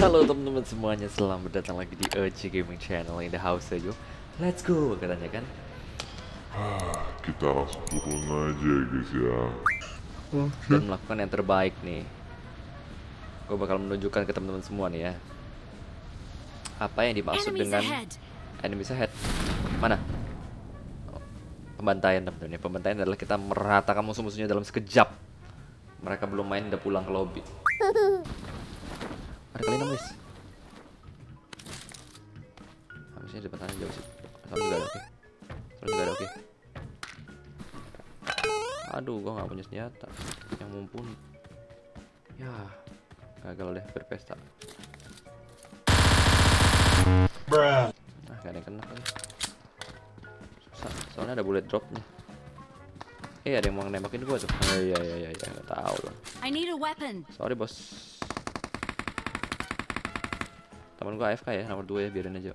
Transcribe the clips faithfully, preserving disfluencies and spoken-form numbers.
Halo teman-teman semuanya, selamat datang lagi di E J Gaming Channel in the house aja. Let's go katanya kan. Kita langsung turun aja guys ya. Dan melakukan yang terbaik nih. Gue bakal menunjukkan ke teman-teman semua nih ya. Apa yang dimaksud enemies dengan ahead. Enemies ahead? Mana? Pembantaian teman-teman. Pembantaian adalah kita meratakan musuh-musuhnya dalam sekejap. Mereka belum main udah pulang ke lobby. Ada kali enam guys. Habisnya depan sana jauh sih. Salam juga ada, oke. Salam juga ada, oke. Aduh, gua nggak punya senjata yang mumpuni. Ya, gagal deh berpesta. Bruh. Nah, gak ada yang kena lagi. Susah, soalnya ada bullet drop nih. Eh, ada yang mau nembakin gua tuh. Oh, iya iya iya, nggak tahu lah. I need a weapon. Sorry bos. Temen gue A F K ya, nomor dua ya, biarin aja.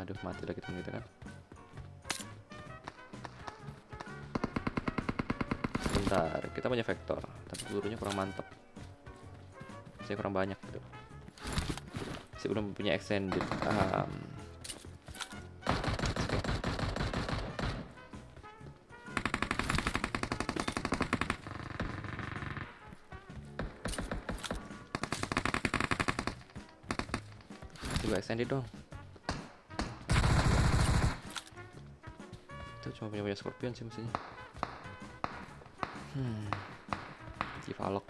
Aduh, mati lagi temen kita kan. Bentar, kita punya vektor, tapi pelurunya kurang mantap. Saya kurang banyak gitu. Saya belum punya extended. Um, extended dong. Itu cuma punya punya scorpion sih mestinya. Hmm. Civalok.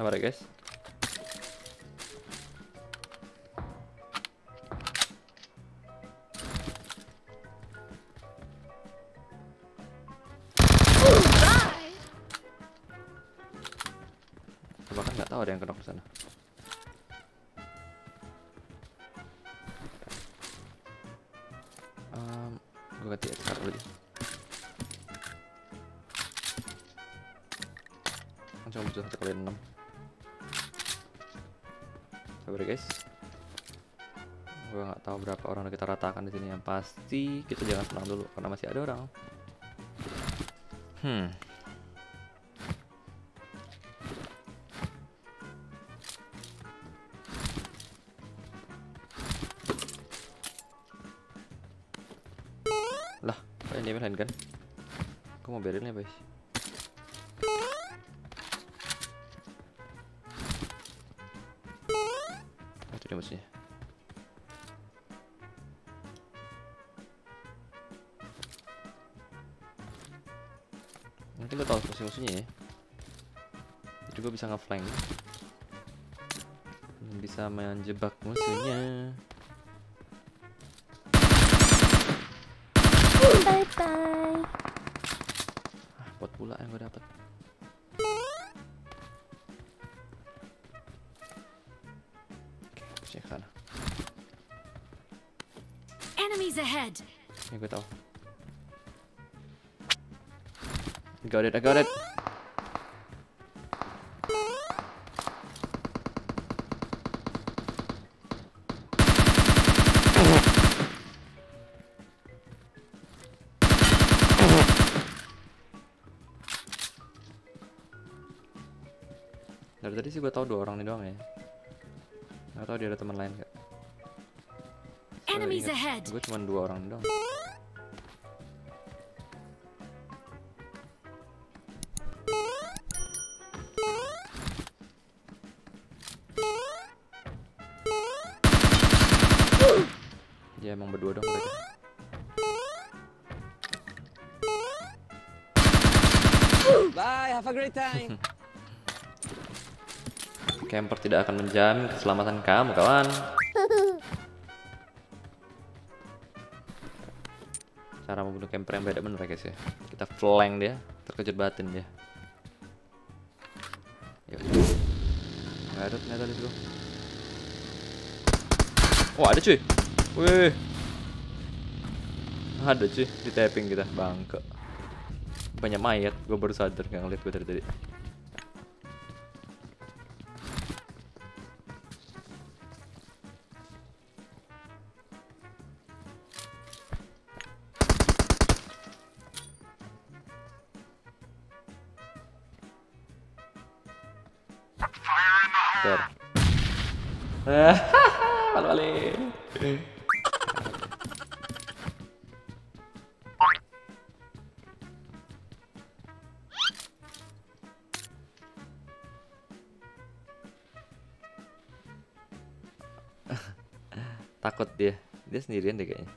Sabar ya guys. Bahkan nggak tahu ada yang kena ke sana. Um, gue ganti X R dulu. Langsung butuh satu kali enam. Sabar guys, gue nggak tahu berapa orang kita ratakan di sini. Yang pasti kita jangan senang dulu karena masih ada orang. Hmm. Lah, kok yang diambil handgun? Gue mau biarin ya guys. Maksudnya nanti gue tahu musuh-musuhnya ya, jadi gue bisa ngeflank, bisa menjebak musuhnya. Bye bye. Ah, buat pula yang gue dapat. Enemies ahead. Ya, gue tahu. Got it, I got it. Dari tadi sih gue tahu dua orang nih doang ya. Nggak tahu dia ada teman lain nggak? Gue cuma dua orang doang. Ya emang berdua dong mereka. Bye, have a great time. Camper tidak akan menjamin keselamatan kamu, kawan. Cara membunuh camper yang beda bener ya guys ya. Kita flank dia, terkejut batin dia. Yuk. Nggak ada ternyata di situ. Wah, ada cuy. Wih. Ada cuy, di tapping kita, bangke. Banyak mayat, gue baru sadar, gak ngeliat gue dari tadi. Balik-balik. Takut dia. Dia sendirian deh kayaknya.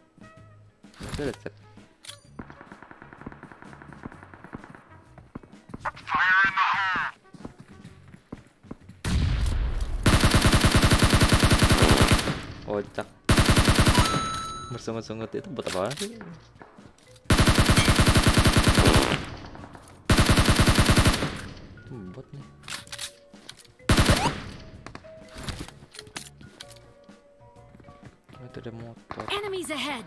Kocak. Bersungut-sungut itu buat apa sih? Hmm, buat nih. Oh, itu ada motor. Enemies ahead.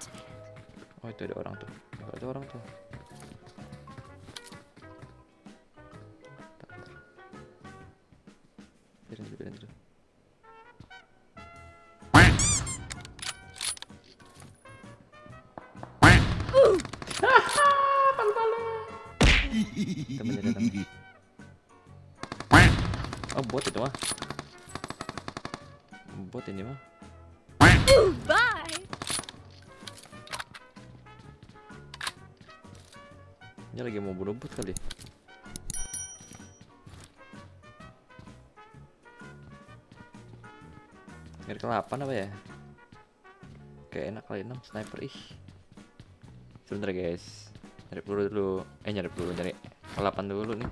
Oh, itu ada orang tuh. Ada orang tuh. Temennya datang. Oh, bot itu mah. Bot ini mah. Bye. Ini lagi mau bunuh bot kali. Ngeri ke delapan apa ya? Kayak enak kali enam sniper ih. Sebentar guys. Nyari peluru dulu. Eh nyari peluru nyari delapan dulu nih.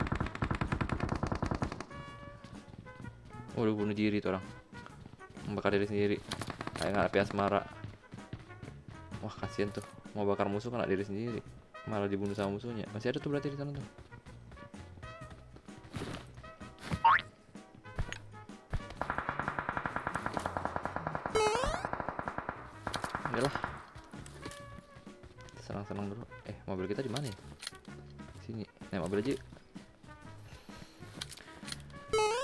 Oh, udah bunuh diri tuh orang. Membakar diri sendiri. Kayak ngalapi asmara. Wah, kasihan tuh. Mau bakar musuh kena diri sendiri. Malah dibunuh sama musuhnya. Masih ada tuh berarti di sana tuh. Yalah. Senang-senang dulu. Eh, mobil kita di mana ya? Sini. Nah, mobil aja.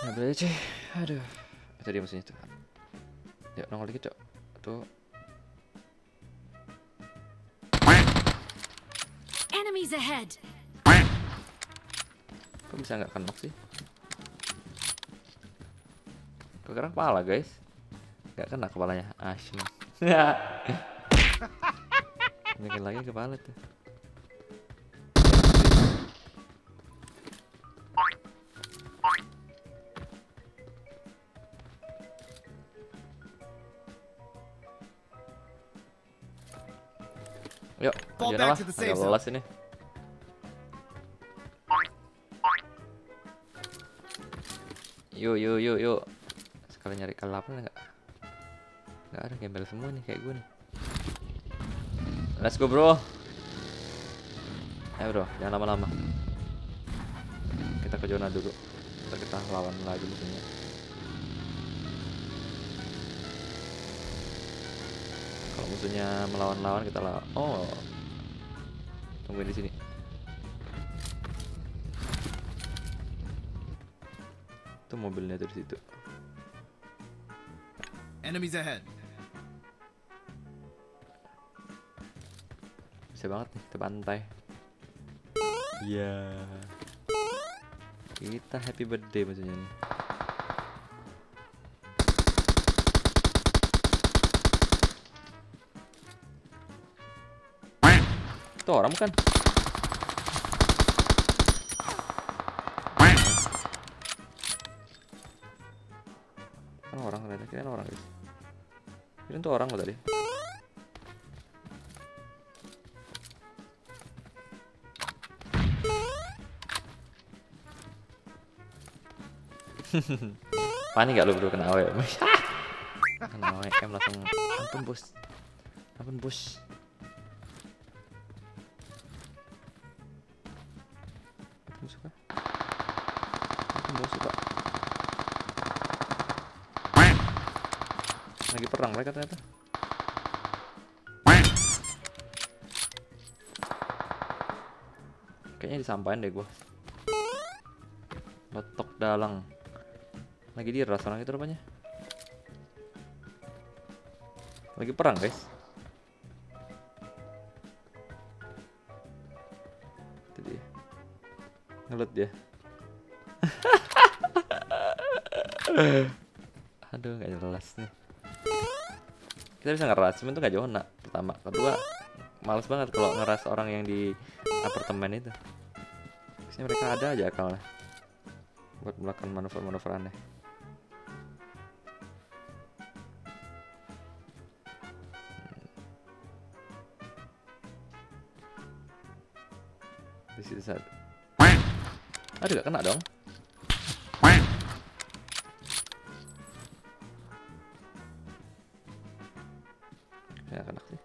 Mobil aja. Aduh. Itu dia mesinnya tuh. Yuk, nongol dikit, Cok. Tuh. Enemies ahead. Kok bisa nggak kenok sih? Kekerang kepala, guys. Nggak kena kepalanya. Asyik. Nyekin lagi kepala tuh. Yuk, jangan lah, agak lelas ini. Yuk, yuk, yuk, yuk. Sekali nyari kelapan enggak? Enggak ada, gembel semua nih kayak gue nih. Let's go bro. Eh bro, jangan lama-lama. Kita ke zona dulu. Ntar kita lawan lagi musuhnya. Kalau musuhnya melawan-lawan kita lawan. Oh, tungguin di sini. Itu mobilnya tuh di situ. Enemies ahead. Bisa banget nih, ke pantai. Iya. Yeah. Kita happy birthday maksudnya nih. Itu orang bukan? Kan orang ternyata, kira orang guys. Kira itu orang loh tadi. Panik gak lu berdua kena A W M? Kena A W M langsung. Ampun bos. Ampun bos. Ampun bos apa? Ampun bos apa? Lagi perang mereka ternyata. Kayaknya disampain deh gua. Letok dalang. Lagi di ras orang itu rupanya. Lagi perang, guys. Itu dia. Ngelut dia. Aduh, gak jelas nih. Kita bisa ngeras, cuman tuh gak jauh nak. Pertama, kedua, males banget kalau ngeras orang yang di apartemen itu. Biasanya mereka ada aja akalnya buat melakukan manuver-manuver aneh. Di sini saat, aduh gak kena dong. Ya kena sih.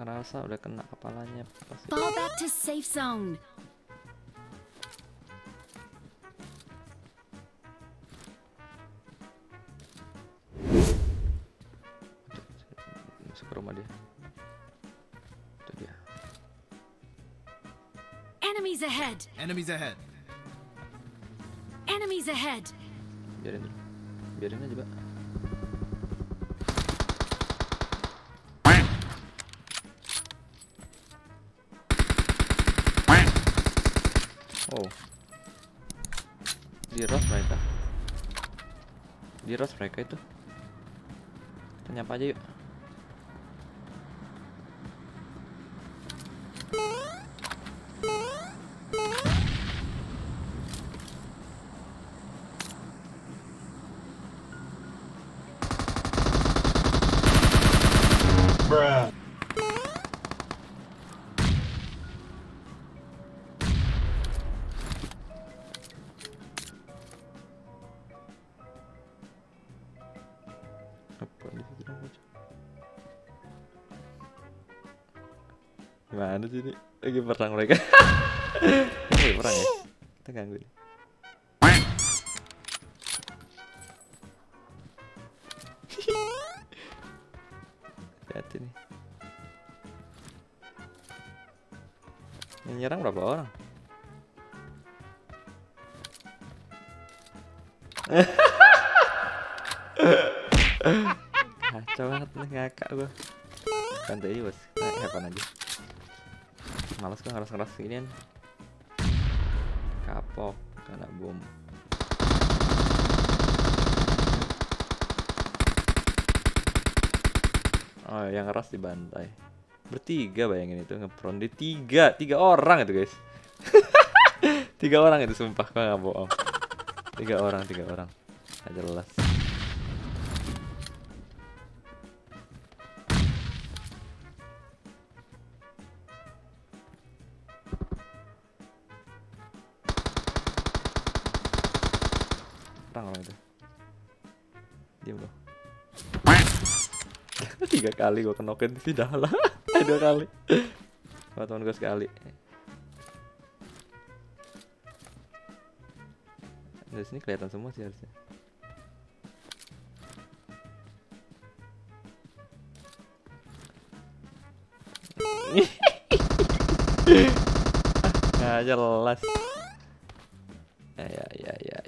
Ngerasa udah kena kepalanya pasti. Fall back to safe zone. Masuk ke rumah dia. Itu dia. Enemies ahead. Enemies ahead. Enemies ahead. Biarin dulu. Biarin aja, Pak. Oh, di ras mereka, di ras mereka itu, kita nyapa aja yuk. Bruh. Gimana sih ini? Lagi perang mereka. Lagi perang ya? Kita ganggu nih. Hati-hati nih. Yang nyerang berapa orang? Kacau banget nih, ngakak gua. Santai aja bos, kayak hepan aja. Males gue ngeras-ngeras ginian. Kapok, kena bom. Oh, yang ngeras dibantai. Bertiga bayangin itu nge-prone. Tiga, tiga orang itu guys. Tiga orang itu sumpah, gue gak bohong. Tiga orang, tiga orang. Gak jelas. Perang orang itu. Diam dong. Tiga kali gue kenokin si dalang. Dua kali. Wah, temen gue sekali. Dari sini kelihatan semua sih harusnya. Nah, jelas. Ya ya ya ya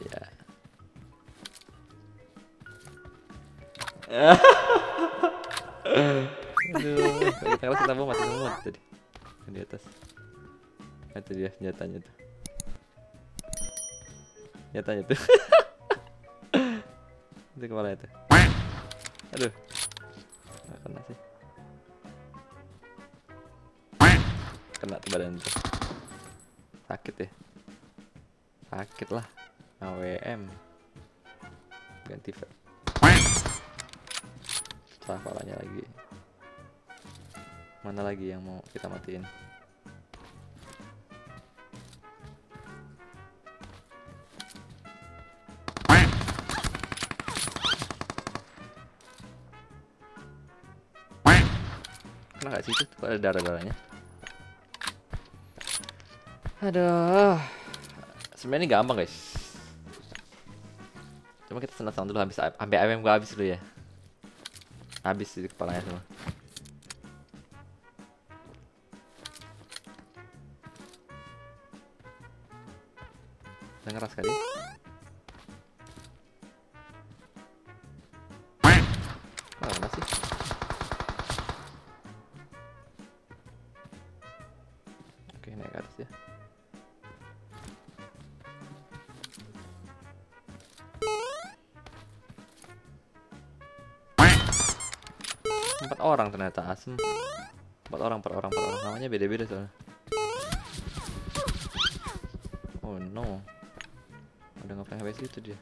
ya. Aduh, kalau kita bawa mati semut tadi. Di atas. Itu dia senjatanya tuh. Senjatanya tuh. Itu kepala itu. Aduh. Nggak kena sih. Kena tuh badan tuh. Sakit ya. Sakit lah. A W M. Ganti V. Kepalanya lagi. Mana lagi yang mau kita matiin? Pernah gak sih itu? Kok ada darah-darahnya? Aduh. Sebenarnya ini gampang guys. Cuma kita senang-senang dulu habis sampai A W M gue habis dulu ya. Habis di kepalanya semua. Dengeras kali. Empat orang ternyata asem. Empat orang per orang per orang namanya beda-beda soalnya. Oh no, udah ngeprank habis itu dia.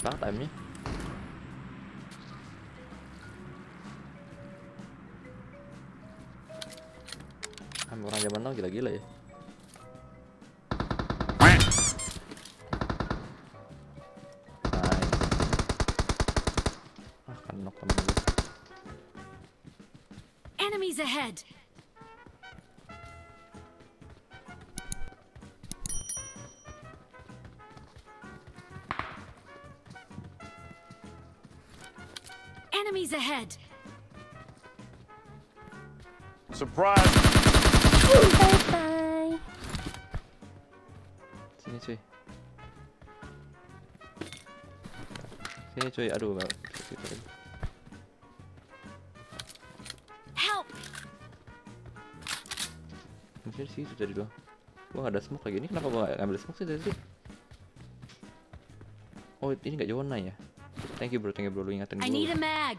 Nah, time-nya ambil orang zaman now gila-gila ya. Nice. Ah, kan knock temen gue. Enemies ahead. Enemies ahead. Surprise. Bye bye. Sini cuy. Sini cuy, aduh. Help. Mungkin sih itu tadi doang. Gua enggak ada smoke lagi. Ini kenapa gua enggak ambil smoke sih tadi? Oh, ini enggak zona ya. Thank you bro, thank you bro, lu ingatin gue. I need a mag.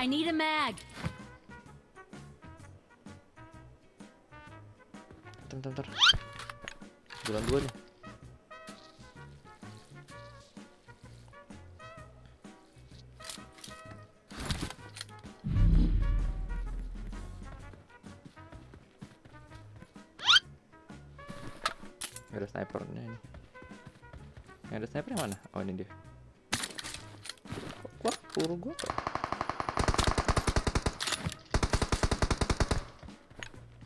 I need a mag. Bentar, bentar, bentar. Bulan dua nih. Ada snipernya ini. Yang ada sniper yang mana? Oh ini dia. Wah, peluru gua.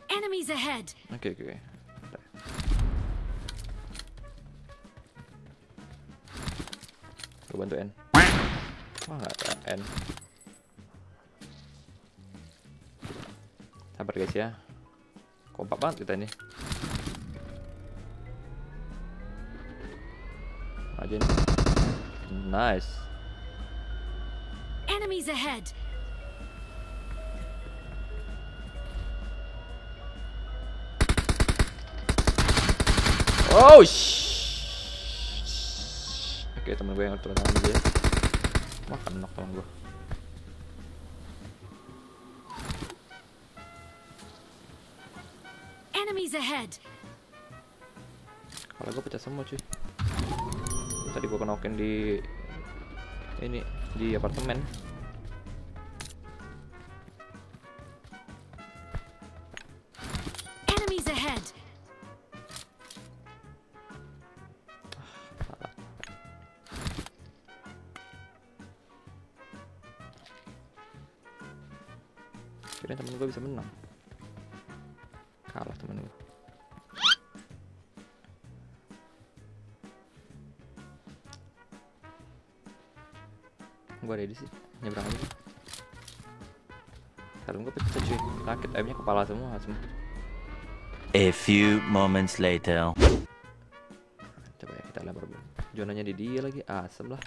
Enemies ahead. Oke, oke. Gua bantu N. Wah, nggak ada N. Sabar guys ya. Kompak banget kita ini. Nice. Enemies ahead. Oh shh. Oke, okay, temen gue yang terlalu dia. Wah, kenok temen gue. Enemies ahead. Kepala gue pecah semua cuy. Tadi gua kenokin di ini di apartemen. Enemies ahead. Kira temen gua bisa menang. Kalah temen gua. Gue ada di sini, nyebrang aja. Sarung gue pecah cuy, sakit, akhirnya kepala semua semua. A few moments later. Coba ya kita lempar bom. Zonanya di dia lagi, asem lah.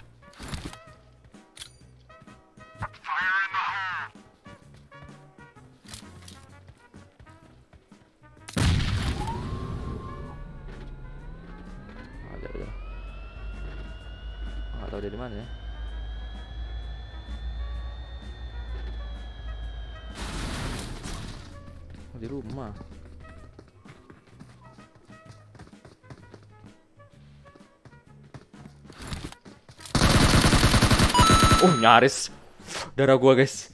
Ada ada. Nggak tahu dia di mana ya. Di rumah. Oh, nyaris darah gua, guys.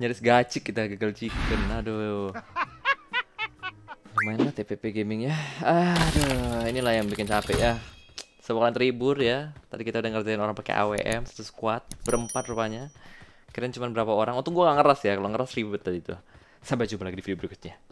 Nyaris gacik, kita gagal chicken. Aduh. Lumayan lah T P P gaming ya. Aduh, inilah yang bikin capek ya. Semoga terhibur ya. Tadi kita udah ngerjain orang pakai A W M satu squad berempat rupanya. Keren, cuman berapa orang. Untung gua gak ngeras ya. Kalau ngeras ribet tadi tuh. Sampai jumpa lagi di video berikutnya.